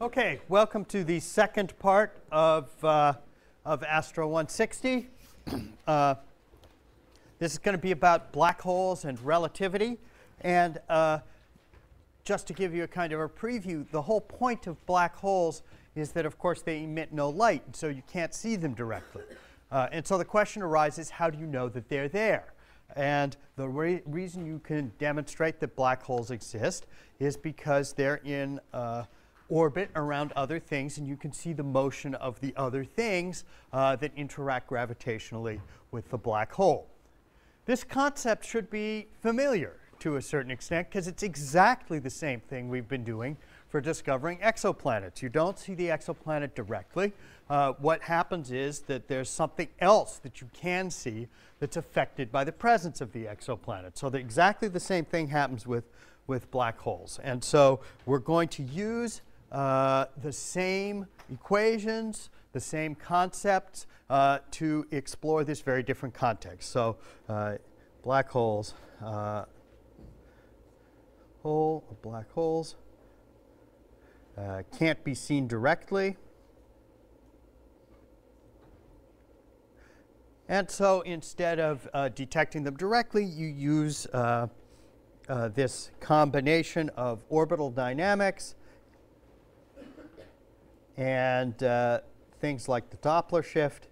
Okay, welcome to the second part of Astro 160. This is going to be about black holes and relativity. And just to give you a kind of a preview, the whole point of black holes is that, of course, they emit no light, and so you can't see them directly. And so the question arises, how do you know that they're there? And the reason you can demonstrate that black holes exist is because they're in orbit around other things, and you can see the motion of the other things that interact gravitationally with the black hole. This concept should be familiar to a certain extent because it's exactly the same thing we've been doing for discovering exoplanets. You don't see the exoplanet directly. What happens is that there's something else that you can see that's affected by the presence of the exoplanet. So exactly the same thing happens with black holes. And so we're going to use the same equations, the same concepts to explore this very different context. So black holes, black holes can't be seen directly. And so instead of detecting them directly, you use this combination of orbital dynamics and things like the Doppler shift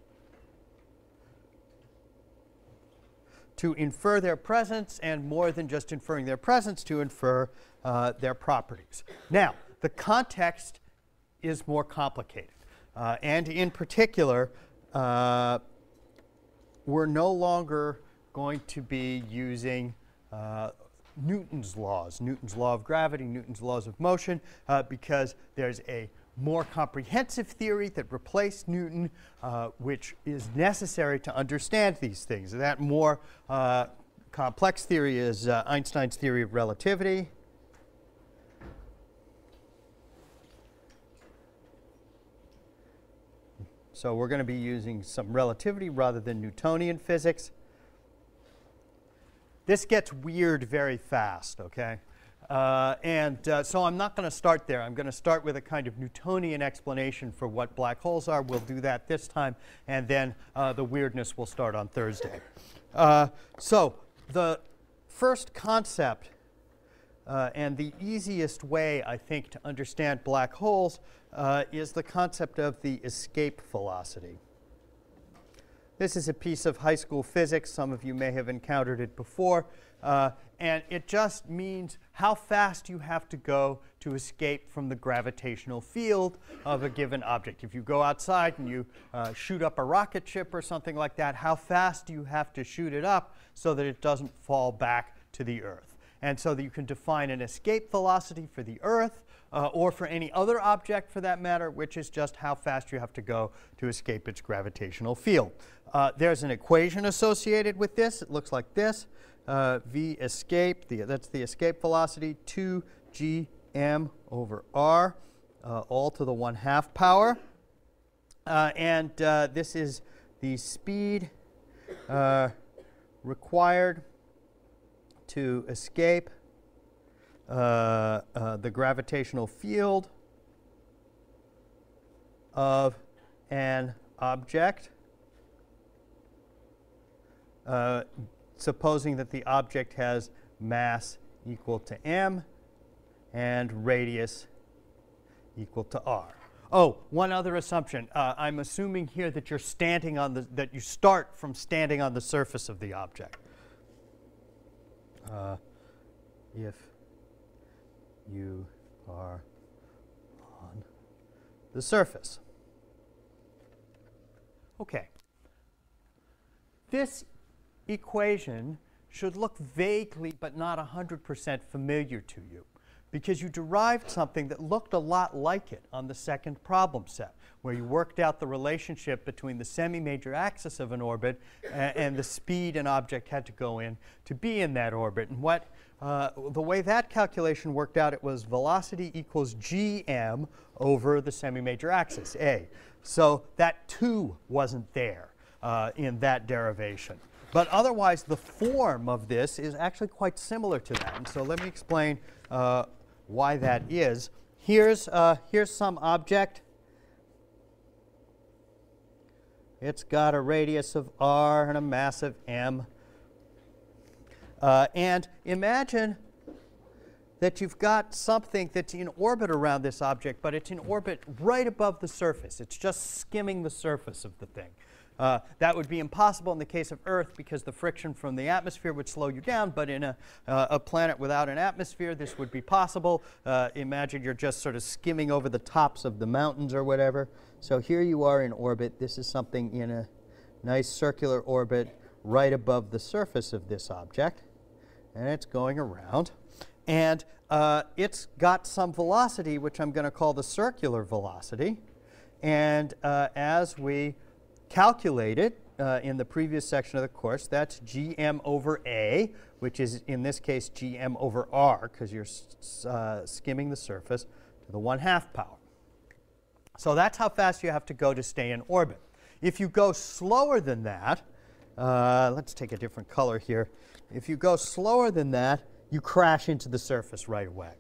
to infer their presence, and more than just inferring their presence, to infer their properties. Now, the context is more complicated. And in particular, we're no longer going to be using Newton's laws, Newton's law of gravity, Newton's laws of motion, because there's a more comprehensive theory that replaced Newton, which is necessary to understand these things. That more complex theory is Einstein's theory of relativity. So we're going to be using some relativity rather than Newtonian physics. This gets weird very fast, okay? So I'm not going to start there. I'm going to start with a kind of Newtonian explanation for what black holes are. We'll do that this time, and then the weirdness will start on Thursday. So the first concept and the easiest way, I think, to understand black holes is the concept of the escape velocity. This is a piece of high school physics. Some of you may have encountered it before. And it just means how fast you have to go to escape from the gravitational field of a given object. If you go outside and you shoot up a rocket ship or something like that, how fast do you have to shoot it up so that it doesn't fall back to the Earth? And so that you can define an escape velocity for the Earth or for any other object for that matter, which is just how fast you have to go to escape its gravitational field. There's an equation associated with this. It looks like this. V escape, that's the escape velocity, 2gm over r, all to the 1/2 power. This is the speed required to escape the gravitational field of an object, supposing that the object has mass equal to m and radius equal to r. Oh, one other assumption. I'm assuming here that you're standing on that you start from standing on the surface of the object. If you are on the surface. Okay. This equation should look vaguely but not 100% familiar to you, because you derived something that looked a lot like it on the second problem set, where you worked out the relationship between the semi-major axis of an orbit and the speed an object had to go in to be in that orbit. And what the way that calculation worked out, it was velocity equals gm over the semi-major axis, a. So that 2 wasn't there in that derivation. But otherwise, the form of this is actually quite similar to that. And so let me explain why that is. Here's some object. It's got a radius of r and a mass of m. And imagine that you've got something that's in orbit around this object, but it's in orbit right above the surface. It's just skimming the surface of the thing. That would be impossible in the case of Earth because the friction from the atmosphere would slow you down, but in a planet without an atmosphere, this would be possible. Imagine you're just sort of skimming over the tops of the mountains or whatever. So here you are in orbit. This is something in a nice circular orbit right above the surface of this object, and it's going around. And it's got some velocity, which I'm going to call the circular velocity. And as we calculate it in the previous section of the course, that's gm over a, which is in this case gm over r, because you're skimming the surface, to the 1/2 power. So that's how fast you have to go to stay in orbit. If you go slower than that, let's take a different color here. If you go slower than that, you crash into the surface right away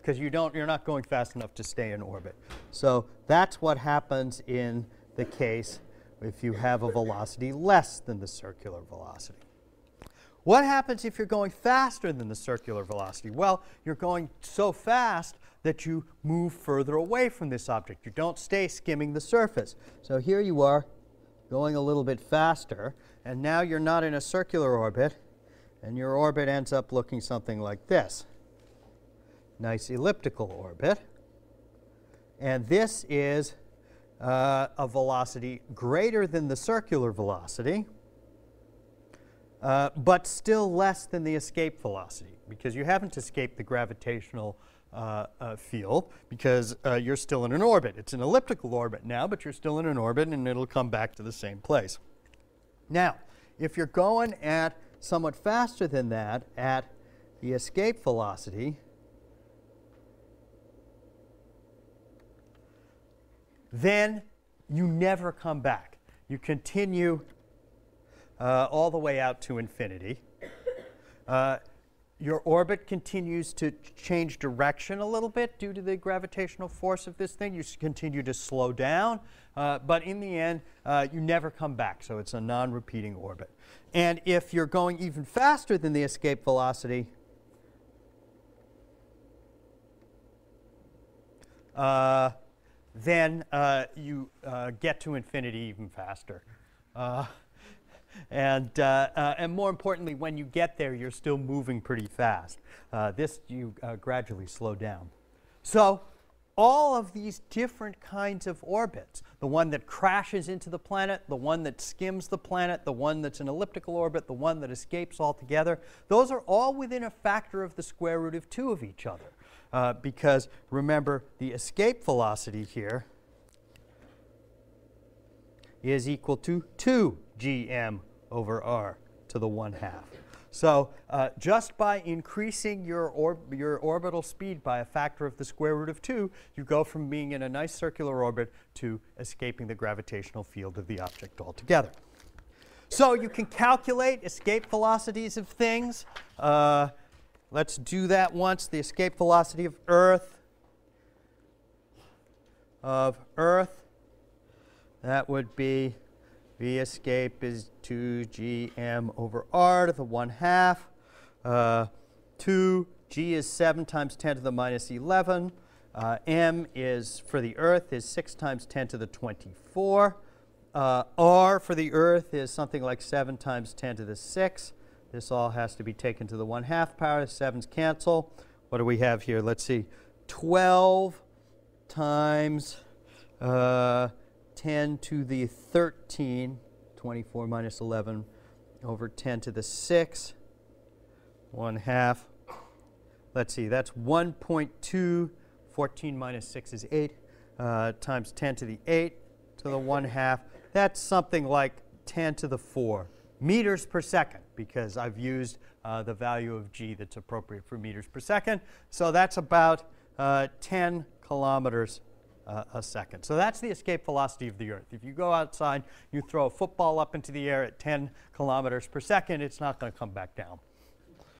because you're not going fast enough to stay in orbit. So that's what happens in the case if you have a velocity less than the circular velocity. What happens if you're going faster than the circular velocity? Well, you're going so fast that you move further away from this object. You don't stay skimming the surface. So here you are going a little bit faster, and now you're not in a circular orbit, and your orbit ends up looking something like this. Nice elliptical orbit. And this is a velocity greater than the circular velocity, but still less than the escape velocity, because you haven't escaped the gravitational field, because you're still in an orbit. It's an elliptical orbit now, but you're still in an orbit, and it'll come back to the same place. Now, if you're going at somewhat faster than that at the escape velocity, then you never come back. You continue all the way out to infinity. Your orbit continues to change direction a little bit due to the gravitational force of this thing. You continue to slow down, but in the end, you never come back, so it's a non-repeating orbit. And if you're going even faster than the escape velocity, then you get to infinity even faster. And more importantly, when you get there, you're still moving pretty fast. You gradually slow down. So all of these different kinds of orbits, the one that crashes into the planet, the one that skims the planet, the one that's an elliptical orbit, the one that escapes altogether, those are all within a factor of the square root of 2 of each other. Because remember, the escape velocity here is equal to 2 gm over r to the 1/2. So just by increasing your orbital speed by a factor of the square root of 2, you go from being in a nice circular orbit to escaping the gravitational field of the object altogether. So you can calculate escape velocities of things. Let's do that once. The escape velocity of Earth, that would be v escape is 2gm over r to the 1/2. 2g is 7 times 10 to the minus 11. M is, for the Earth, is 6 times 10 to the 24. R for the Earth is something like 7 times 10 to the 6. This all has to be taken to the 1/2 power. The 7's cancel. What do we have here? Let's see. 12 times 10 to the 13, 24 minus 11, over 10 to the 6, 1/2. Let's see, that's 1.2, 14 minus 6 is 8, times 10 to the 8 to the 1/2. That's something like 10 to the 4 meters per second, because I've used the value of g that's appropriate for meters per second. So that's about 10 kilometers a second. So that's the escape velocity of the Earth. If you go outside, you throw a football up into the air at 10 kilometers per second, it's not going to come back down.